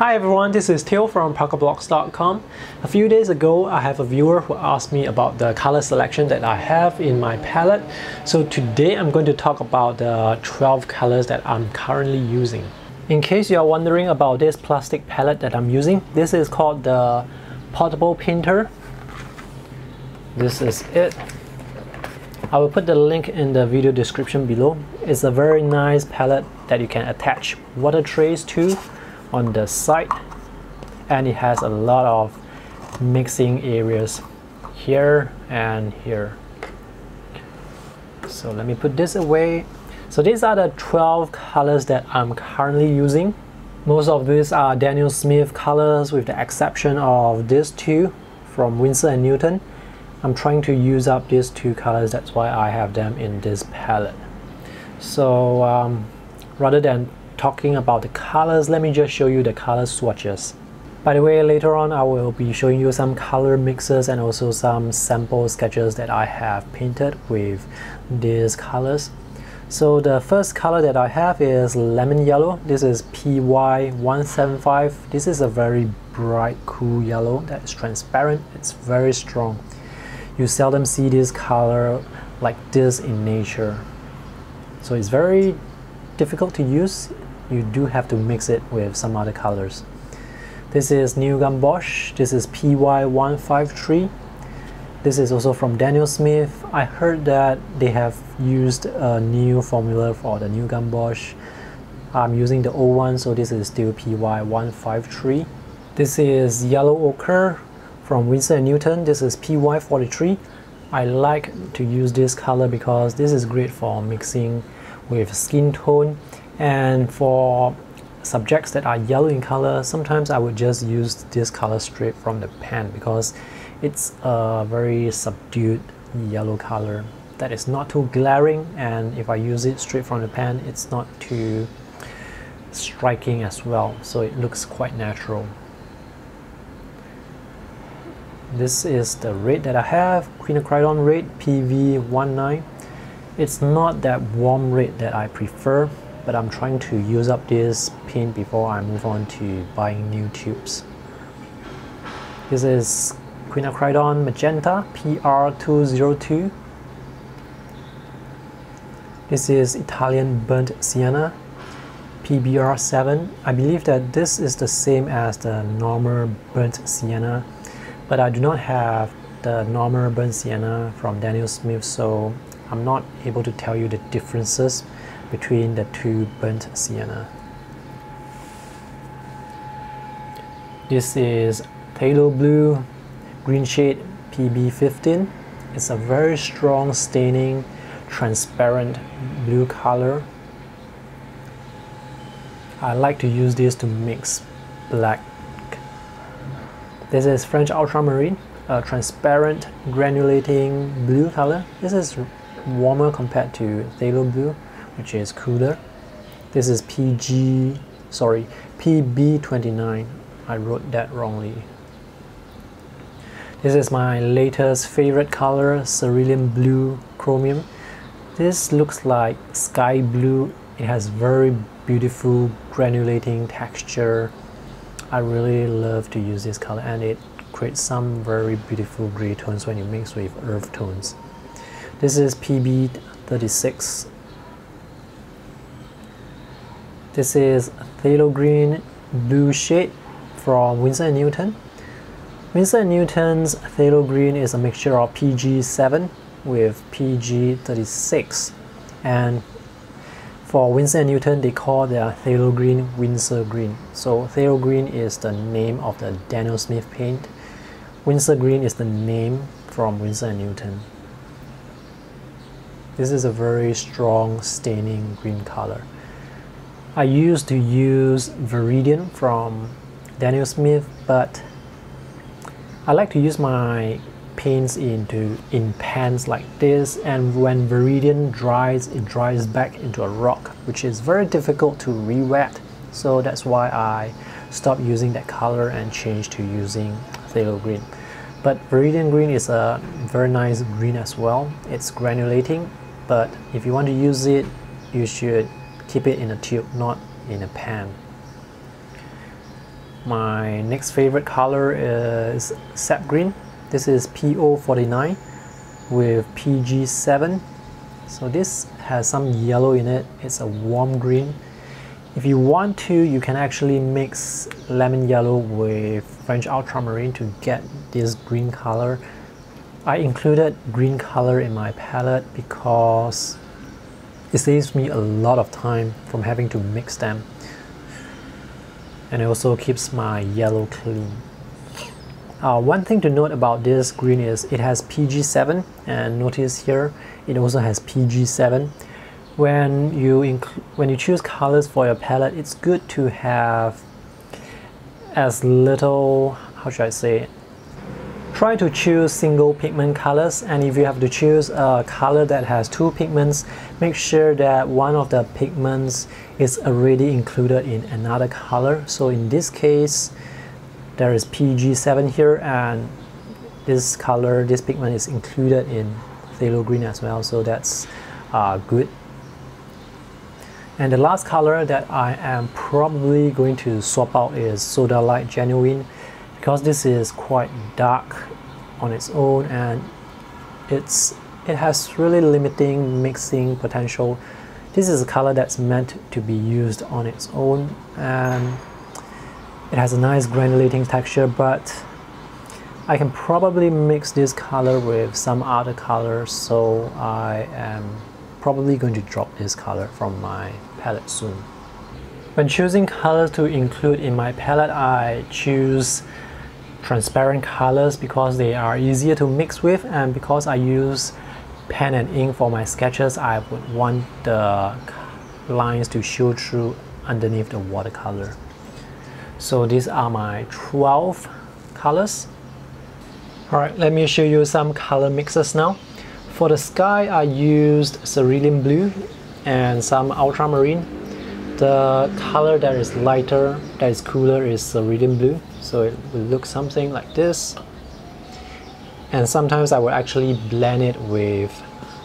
Hi everyone, this is Teo from parkablogs.com. A few days ago, I have a viewer who asked me about the color selection that I have in my palette. So today I'm going to talk about the 12 colors that I'm currently using. In case you're wondering about this plastic palette that I'm using, this is called the Portable Painter. This is it. I will put the link in the video description below. It's a very nice palette that you can attach water trays to on the side, and it has a lot of mixing areas here and here. So let me put this away. So these are the 12 colors that I'm currently using. Most of these are Daniel Smith colors, with the exception of these two from Winsor & Newton. I'm trying to use up these two colors, that's why I have them in this palette. So rather than talking about the colors, let me just show you the color swatches. By the way, later on I will be showing you some color mixes and also some sample sketches that I have painted with these colors. So the first color that I have is lemon yellow. This is PY175. This is a very bright, cool yellow that is transparent. It's very strong. You seldom see this color like this in nature. So it's very difficult to use. You do have to mix it with some other colors. This is New Gamboge. This is PY153. This is also from Daniel Smith. I heard that they have used a new formula for the New Gamboge. I'm using the old one, so this is still PY153. This is Yellow Ochre from Winsor & Newton. This is PY43. I like to use this color because this is great for mixing with skin tone, and for subjects that are yellow in color, sometimes I would just use this color straight from the pen because it's a very subdued yellow color that is not too glaring, and if I use it straight from the pen, it's not too striking as well, so it looks quite natural. This is the red that I have, Quinacridone Red PV19. It's not that warm red that I prefer, but I'm trying to use up this paint before I move on to buying new tubes. This is Quinacridone Magenta PR202. This is Italian burnt sienna PBR7. I believe that this is the same as the normal burnt sienna, but I do not have the normal burnt sienna from Daniel Smith, so I'm not able to tell you the differences between the two burnt sienna. This is Phthalo Blue green shade PB15. It's a very strong staining, transparent blue color. I like to use this to mix black. This is French ultramarine, a transparent granulating blue color. This is warmer compared to Phthalo Blue, which is cooler. This is PB29. I wrote that wrongly. This is my latest favorite color, Cerulean Blue Chromium. This looks like sky blue. It has very beautiful granulating texture. I really love to use this color, and it creates some very beautiful gray tones when you mix with earth tones. This is PB36. This is Phthalo Green blue shade from Winsor & Newton. Winsor & Newton's Phthalo Green is a mixture of PG7 with PG36, and for Winsor & Newton they call their Phthalo Green Winsor Green. So Phthalo Green is the name of the Daniel Smith paint. Winsor Green is the name from Winsor & Newton. This is a very strong staining green color. I used to use Viridian from Daniel Smith, but I like to use my paints in pans like this, and when Viridian dries, it dries back into a rock, which is very difficult to re-wet, so that's why I stopped using that color and changed to using Phthalo Green. But Viridian Green is a very nice green as well. It's granulating, but if you want to use it, you should keep it in a tube, not in a pan. My next favorite color is sap green. This is PO49 with PG7. So this has some yellow in it. It's a warm green. If you want to, you can actually mix lemon yellow with French ultramarine to get this green color. I included green color in my palette because it saves me a lot of time from having to mix them, and it also keeps my yellow clean. One thing to note about this green is it has PG7, and notice here it also has PG7. When you choose colors for your palette, it's good to have as little, how should I say it? Try to choose single pigment colors, and if you have to choose a color that has two pigments, make sure that one of the pigments is already included in another color. So in this case, there is PG7 here, and this color, this pigment is included in Phthalo Green as well, so that's good. And the last color that I am probably going to swap out is Sodalite Genuine, because this is quite dark on its own, and it has really limiting mixing potential. This is a color that's meant to be used on its own, and it has a nice granulating texture, but I can probably mix this color with some other colors, so I am probably going to drop this color from my palette soon. When choosing colors to include in my palette, I choose transparent colors because they are easier to mix with, and because I use pen and ink for my sketches, I would want the lines to show through underneath the watercolor. So these are my 12 colors. Alright, let me show you some color mixes now. For the sky, I used cerulean blue and some ultramarine. The color that is lighter, that is cooler, is cerulean blue, so it will look something like this. And sometimes I will actually blend it with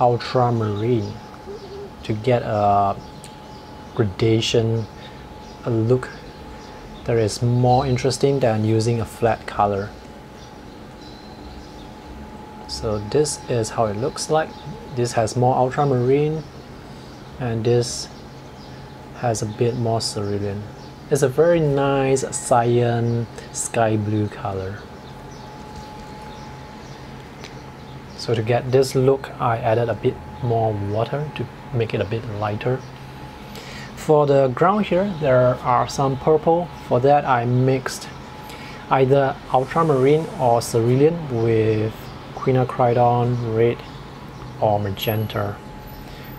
ultramarine to get a gradation, a look that is more interesting than using a flat color. So this is how it looks like. This has more ultramarine, and this has a bit more cerulean. It's a very nice cyan sky blue color. So to get this look, I added a bit more water to make it a bit lighter. For the ground here, there are some purple. For that, I mixed either ultramarine or cerulean with Quinacridone Red or magenta.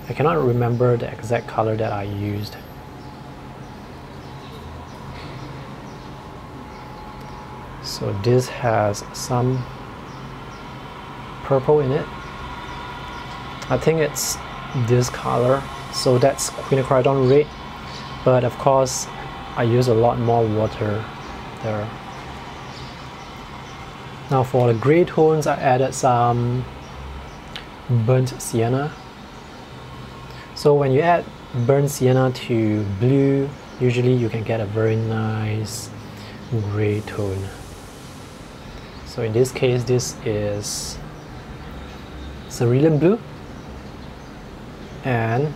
I cannot remember the exact color that I used. So this has some purple in it. I think it's this color, so that's Quinacridone Red, but of course I use a lot more water there. Now for the grey tones, I added some burnt sienna. So when you add burnt sienna to blue, usually you can get a very nice grey tone. So in this case, this is cerulean blue and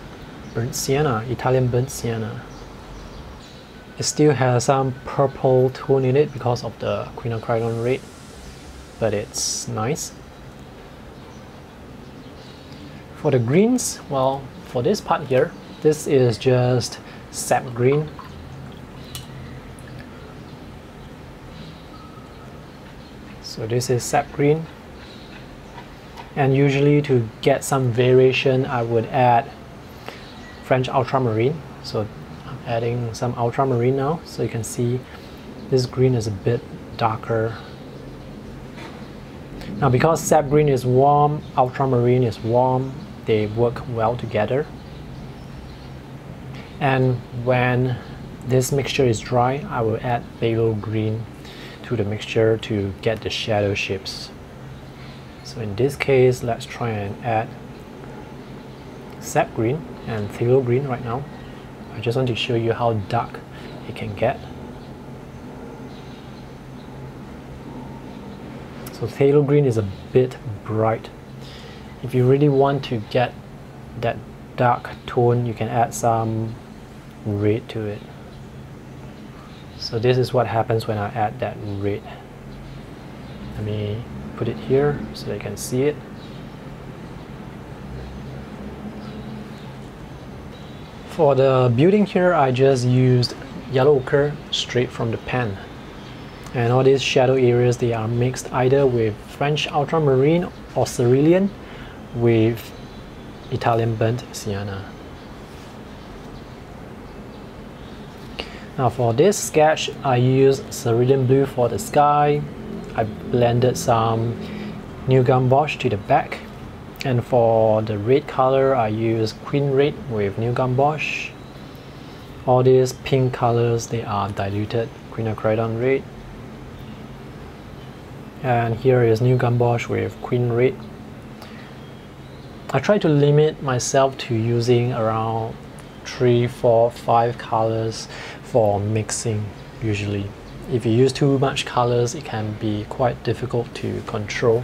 burnt sienna, Italian burnt sienna. It still has some purple tone in it because of the Quinacridone Red, but it's nice. For the greens, well, for this part here, this is just sap green. So this is sap green, and usually to get some variation, I would add French ultramarine. So I'm adding some ultramarine now, so you can see this green is a bit darker. Now because sap green is warm, ultramarine is warm, they work well together. And when this mixture is dry, I will add phthalo green to the mixture to get the shadow shapes. So in this case, let's try and add sap green and phthalo green right now. I just want to show you how dark it can get. So Phthalo Green is a bit bright. If you really want to get that dark tone, you can add some red to it. So this is what happens when I add that red. Let me put it here so they can see it. For the building here, I just used yellow ochre straight from the pan. And all these shadow areas, they are mixed either with French ultramarine or cerulean with Italian burnt sienna. Now for this sketch, I used cerulean blue for the sky. I blended some New Gamboge to the back. And for the red color, I use Quinacridone Red with New Gamboge. All these pink colors, they are diluted Quinacridone Red. And here is New Gamboge with Quinacridone Red. I try to limit myself to using around 3, 4, 5 colors for mixing usually. If you use too much colors, it can be quite difficult to control.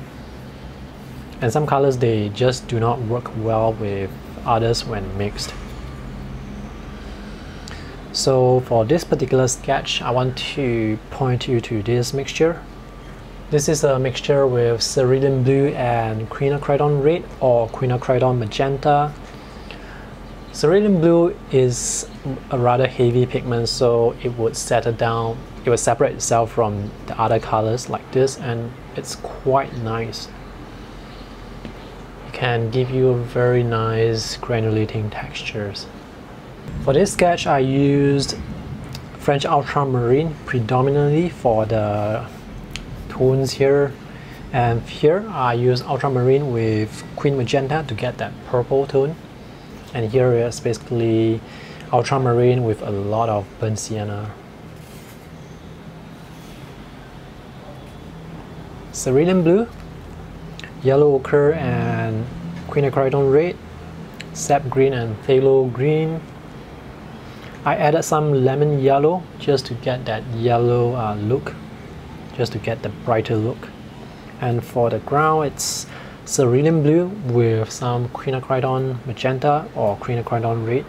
And some colors, they just do not work well with others when mixed. So for this particular sketch, I want to point you to this mixture. This is a mixture with cerulean blue and quinacridone red or quinacridone magenta. Cerulean blue is a rather heavy pigment, so it would settle down, it would separate itself from the other colors like this, and it's quite nice. Can give you very nice granulating textures. For this sketch, I used French ultramarine predominantly for the tones here, and here I use ultramarine with Quinacridone magenta to get that purple tone, and here is basically ultramarine with a lot of burnt sienna. Cerulean blue, yellow ochre and quinacridone red, sap green and phthalo green. I added some lemon yellow just to get that yellow look, just to get the brighter look. And for the ground, it's cerulean blue with some quinacridone magenta or quinacridone red.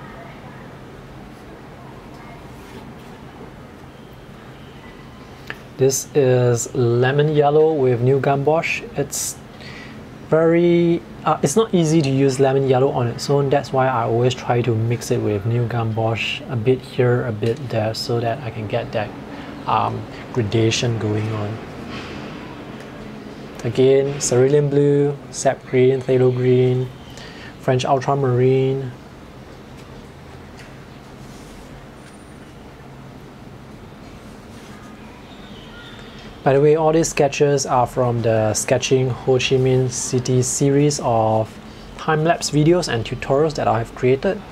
This is lemon yellow with New Gamboge. It's not easy to use lemon yellow on its own. That's why I always try to mix it with New Gamboge, a bit here, a bit there, so that I can get that gradation going on. Again, cerulean blue, sap green, phthalo green, French ultramarine. By the way, all these sketches are from the Sketching Ho Chi Minh City series of time-lapse videos and tutorials that I have created.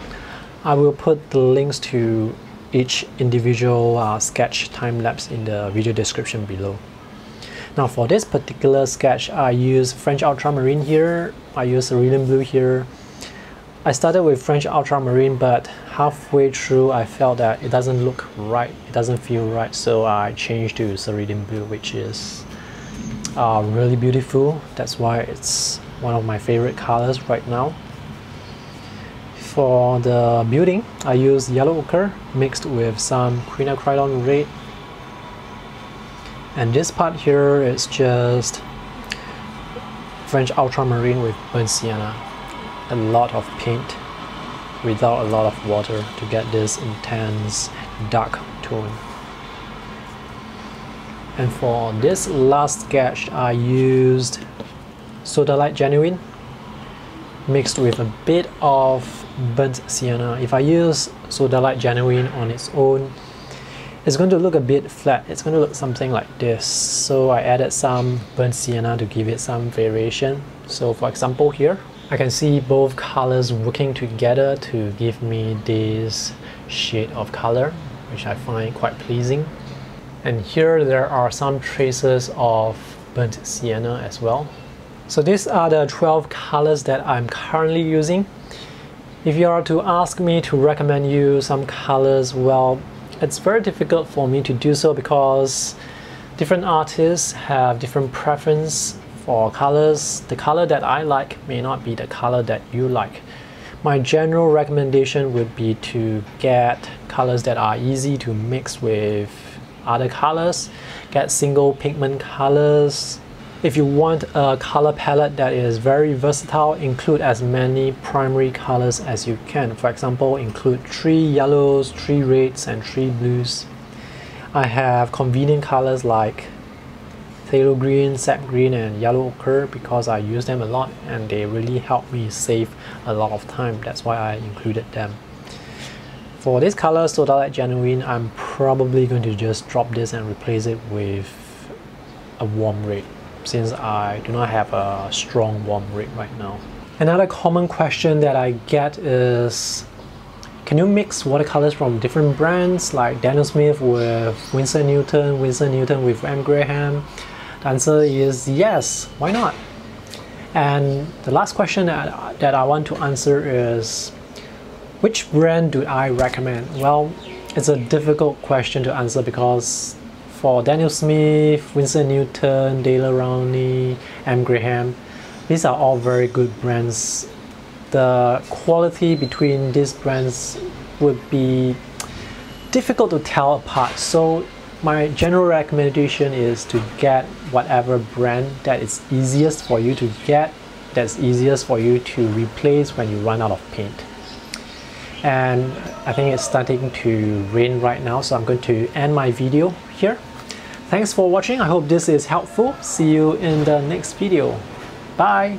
I will put the links to each individual sketch time-lapse in the video description below. Now for this particular sketch, I use French ultramarine here, I use cerulean blue here. I started with French ultramarine, but halfway through I felt that it doesn't look right, it doesn't feel right, so I changed to cerulean blue, which is really beautiful. That's why it's one of my favorite colors right now. For the building, I use yellow ochre mixed with some quinacridone red, and this part here is just French ultramarine with burnt sienna. A lot of paint without a lot of water to get this intense dark tone. And for this last sketch, I used Sodalite Genuine mixed with a bit of burnt sienna. If I use Sodalite Genuine on its own, it's going to look a bit flat, it's going to look something like this. So I added some burnt sienna to give it some variation. So for example here, I can see both colors working together to give me this shade of color, which I find quite pleasing. And here there are some traces of burnt sienna as well. So these are the 12 colors that I'm currently using. If you are to ask me to recommend you some colors, well, it's very difficult for me to do so because Different artists have different preference for colors. The color that I like may not be the color that you like. My general recommendation would be to get colors that are easy to mix with other colors. Get single pigment colors. If you want a color palette that is very versatile, include as many primary colors as you can. For example, include 3 yellows, 3 reds, and 3 blues. I have convenient colors like Phthalo Green, Sap Green, and Yellow Ochre because I use them a lot and they really help me save a lot of time. That's why I included them. For this color, Sodalite Genuine, I'm probably going to just drop this and replace it with a warm red since I do not have a strong warm red right now. Another common question that I get is, can you mix watercolors from different brands like Daniel Smith with Winsor & Newton, Winsor & Newton with M Graham? The answer is yes, why not? And the last question that I want to answer is, which brand do I recommend? Well, it's a difficult question to answer because for Daniel Smith, Winsor & Newton, Dale Rowney, M Graham, these are all very good brands. The quality between these brands would be difficult to tell apart, so my general recommendation is to get whatever brand that is easiest for you to get, that's easiest for you to replace when you run out of paint. And I think it's starting to rain right now, so I'm going to end my video here. Thanks for watching. I hope this is helpful. See you in the next video. Bye.